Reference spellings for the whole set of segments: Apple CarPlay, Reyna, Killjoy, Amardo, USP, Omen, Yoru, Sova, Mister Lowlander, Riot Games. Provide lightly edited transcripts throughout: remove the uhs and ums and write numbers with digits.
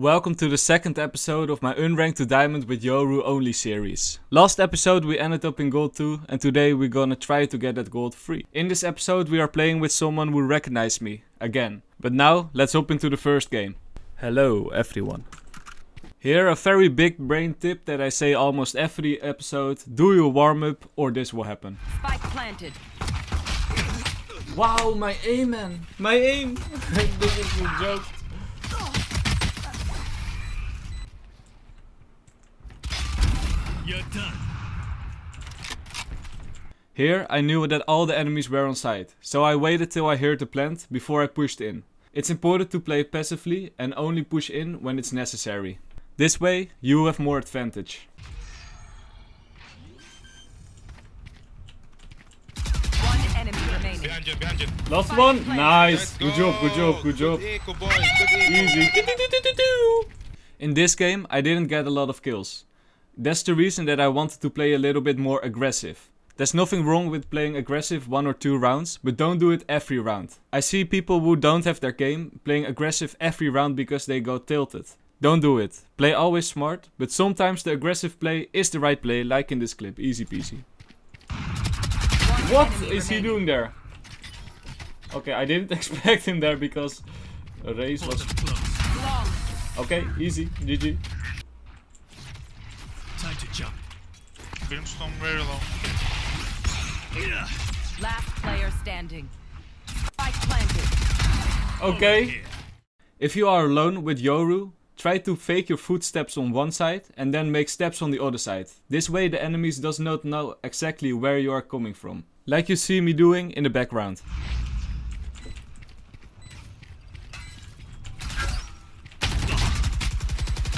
Welcome to the second episode of my Unranked to Diamond with Yoru only series. Last episode we ended up in Gold 2 and today we're gonna try to get that Gold 3. In this episode we are playing with someone who recognized me, again. But now, let's hop into the first game. Hello everyone. Here a very big brain tip that I say almost every episode. Do your warm up or this will happen. Spike planted. Wow, my aim man! My aim! This is a joke. You're done. Here I knew that all the enemies were on site, so I waited till I heard the plant before I pushed in. It's important to play passively and only push in when it's necessary. This way you have more advantage. One enemy remaining. Behind you. Last one! Nice! Good job. Easy. In this game I didn't get a lot of kills. That's the reason that I wanted to play a little bit more aggressive. There's nothing wrong with playing aggressive one or two rounds, but don't do it every round. I see people who don't have their game playing aggressive every round because they go tilted. Don't do it. Play always smart, but sometimes the aggressive play is the right play, like in this clip. Easy peasy. What is he doing there? Okay, I didn't expect him there because Reyes was... Okay, easy. GG. Jump. Brimstone very low. Yeah. Last player standing. Spike planted. Okay. If you are alone with Yoru, try to fake your footsteps on one side and then make steps on the other side. This way the enemies does not know exactly where you are coming from. Like you see me doing in the background.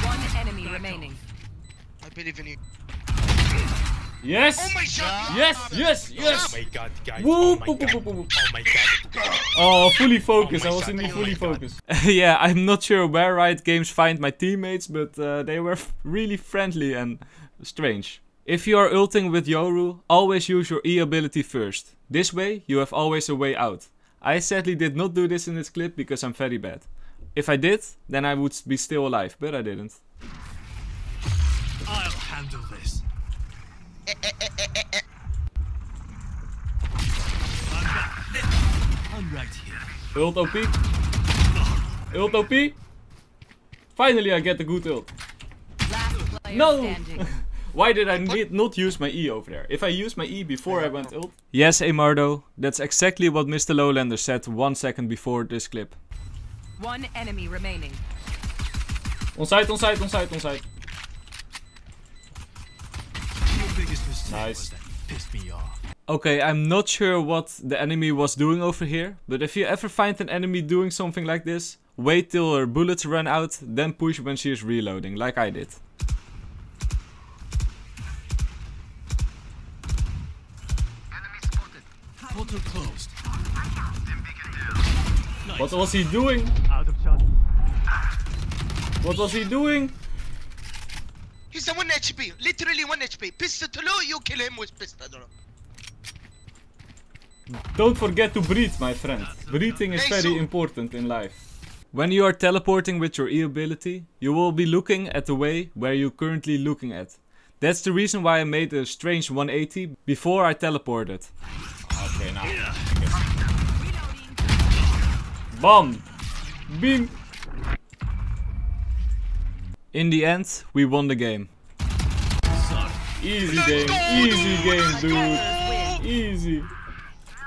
One enemy remaining. Yes! Oh my God. Yes! Oh my God, guys! Oh my God! Oh, fully focused! Oh I was in the fully focused. Yeah, I'm not sure where Riot Games find my teammates, but they were really friendly and strange. If you are ulting with Yoru, always use your E ability first. This way, you have always a way out. I sadly did not do this in this clip because I'm very bad. If I did, then I would be still alive, but I didn't. I'll handle this. I'm right here. Ult OP. Ult OP. Finally I get the good ult. No! Why did I not use my E over there? If I used my E before I went ult. Yes, Amardo. That's exactly what Mister Lowlander said 1 second before this clip. One enemy remaining. On site. Nice. Okay, I'm not sure what the enemy was doing over here, but if you ever find an enemy doing something like this, wait till her bullets run out, then push when she is reloading, like I did. Enemy spotted. Portal closed. What was he doing? Out of shot. What was he doing? He's a 1 HP, literally 1 HP. Pistol to low, you kill him with pistol. Don't forget to breathe, my friend. Breathing is very important in life. When you are teleporting with your E ability, you will be looking at the way where you're currently looking at. That's the reason why I made a strange 180 before I teleported. Okay, now. Bomb! Beam! In the end, we won the game. Easy game, dude.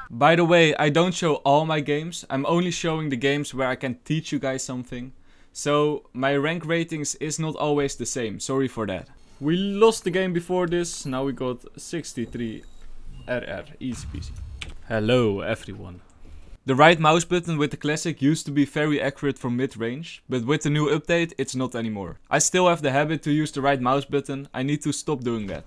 By the way, I don't show all my games. I'm only showing the games where I can teach you guys something. So my rank ratings is not always the same. Sorry for that. We lost the game before this. Now we got 63 RR. Easy peasy. Hello everyone. The right mouse button with the classic used to be very accurate from mid-range, but with the new update it's not anymore. I still have the habit to use the right mouse button, I need to stop doing that.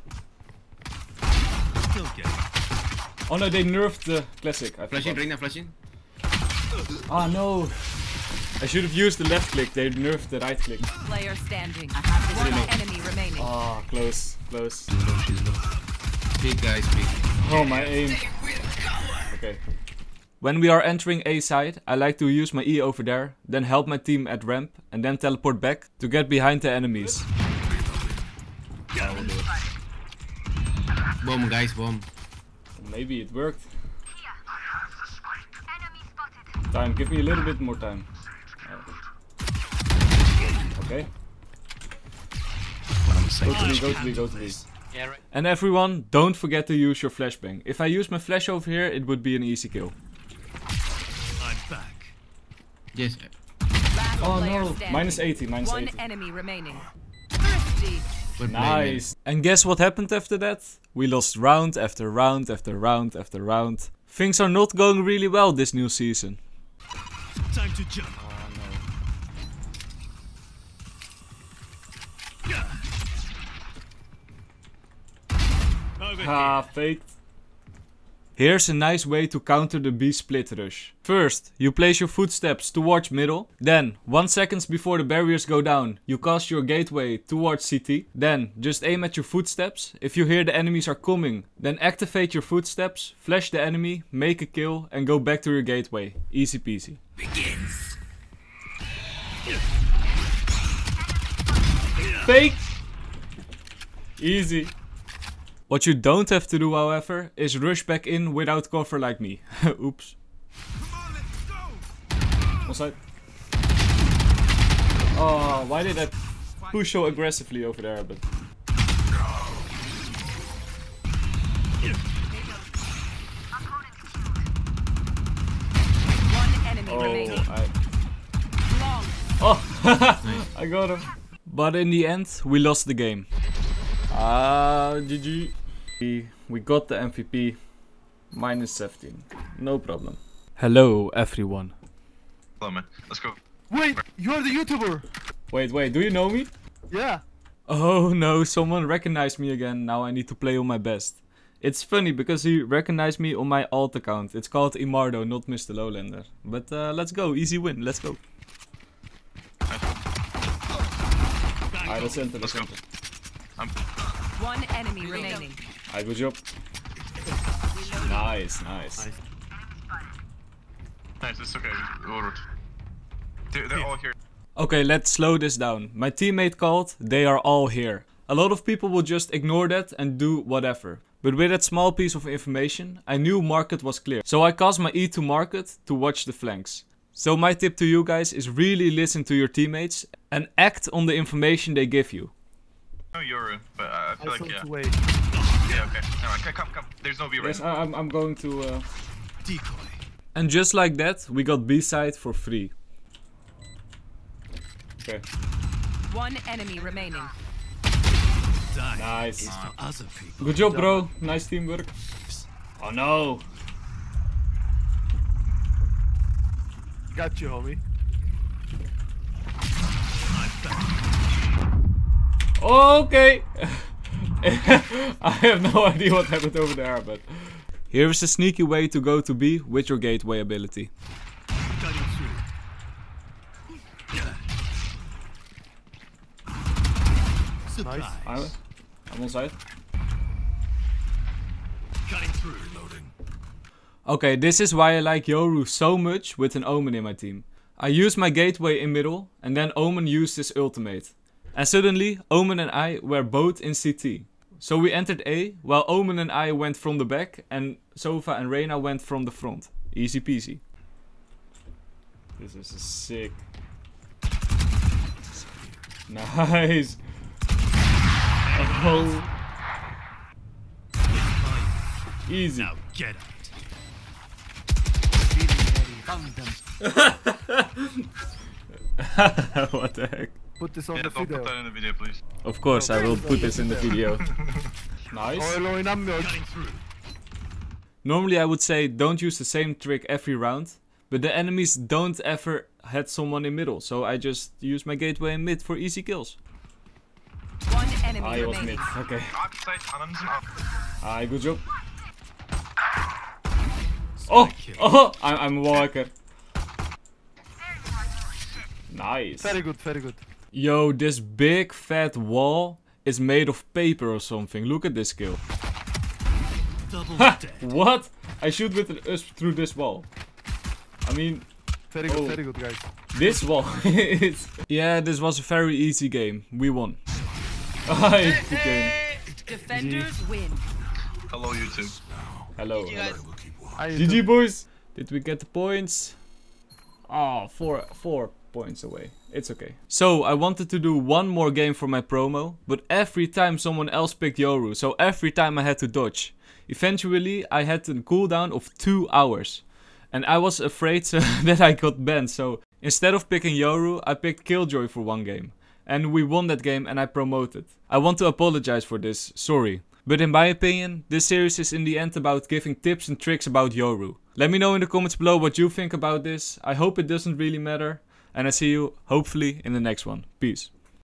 Oh no, they nerfed the classic. Flashing, Reyna, flashing. Ah no! I should have used the left click, they nerfed the right click. Player standing. I have one enemy remaining. Ah, close. Big guys, big. Oh, my aim. Okay. When we are entering A side, I like to use my E over there, then help my team at ramp and then teleport back to get behind the enemies. Bomb guys, bomb. Maybe it worked. Time, give me a little bit more time. Okay. Go to me. Yeah, right. And everyone, don't forget to use your flashbang. If I use my flash over here, it would be an easy kill. I'm back. Yes. Oh no. Minus 80. One enemy remaining. Nice. And guess what happened after that? We lost round after round after round after round. Things are not going really well this new season. Time to jump. Ah, faked. Here's a nice way to counter the B split rush. First, you place your footsteps towards middle. Then, 1 second before the barriers go down, you cast your gateway towards CT. Then, just aim at your footsteps. If you hear the enemies are coming, then activate your footsteps, flash the enemy, make a kill and go back to your gateway. Easy peasy. Begins. Fake. Easy. What you don't have to do, however, is rush back in without cover like me. Oops. Come on, let's go. Oh, why did I push so aggressively over there? But oh, I got him. But in the end, we lost the game. Ah, GG. We got the MVP, minus 17, no problem. Hello everyone. Hello man, let's go. Wait, you are the YouTuber! Wait, do you know me? Yeah. Oh no, someone recognized me again, now I need to play on my best. It's funny because he recognized me on my alt account, it's called Amardo, not Mister Lowlander. But let's go, easy win, let's go. Alright, let's go. One enemy remaining. Alright, good job. Nice. Nice, it's okay. They're all here. Okay, let's slow this down. My teammate called, they are all here. A lot of people will just ignore that and do whatever. But with that small piece of information, I knew market was clear. So I cast my E to market to watch the flanks. So my tip to you guys is really listen to your teammates and act on the information they give you. No Yoru, but I feel like yeah. Wait. Yeah, okay. Alright, come. There's no V right now. I'm going to decoy. And just like that, we got B side for free. Okay. One enemy remaining. Nice. Good job, bro. Nice teamwork. Oh no. Got you, homie. Okay. I have no idea what happened over there, but here is a sneaky way to go to B with your gateway ability. Nice. I'm on side. Cutting through, loading. Okay, this is why I like Yoru so much with an Omen in my team. I use my gateway in middle and then Omen used his ultimate. And suddenly, Omen and I were both in CT. So we entered A, while Omen and I went from the back, and Sova and Reyna went from the front. Easy peasy. This is sick. Nice. Oh. Easy. Now get out. What the heck? Put this on the video. Put that in the video, please. Of course, I will put this in the video. Nice. Normally I would say don't use the same trick every round, but the enemies don't ever had someone in middle, so I just use my gateway in mid for easy kills. One enemy I was mid. Okay. Good job. Oh, I'm a walker. Nice. Very good. Yo, this big fat wall is made of paper or something. Look at this kill. Ha! What? I shoot with an USP through this wall. I mean... Very good, very good, guys. This one is... Yeah, this was a very easy game. We won. Hi, game. Defenders win. Hello, YouTube. Hello. GG, boys. Did we get the points? Oh, four points away. It's okay. So I wanted to do one more game for my promo, but every time someone else picked Yoru, so every time I had to dodge. Eventually I had a cooldown of 2 hours, and I was afraid that I got banned, so instead of picking Yoru, I picked Killjoy for one game. And we won that game and I promoted. I want to apologize for this, sorry. But in my opinion, this series is in the end about giving tips and tricks about Yoru. Let me know in the comments below what you think about this. I hope it doesn't really matter. And I see you hopefully in the next one. Peace.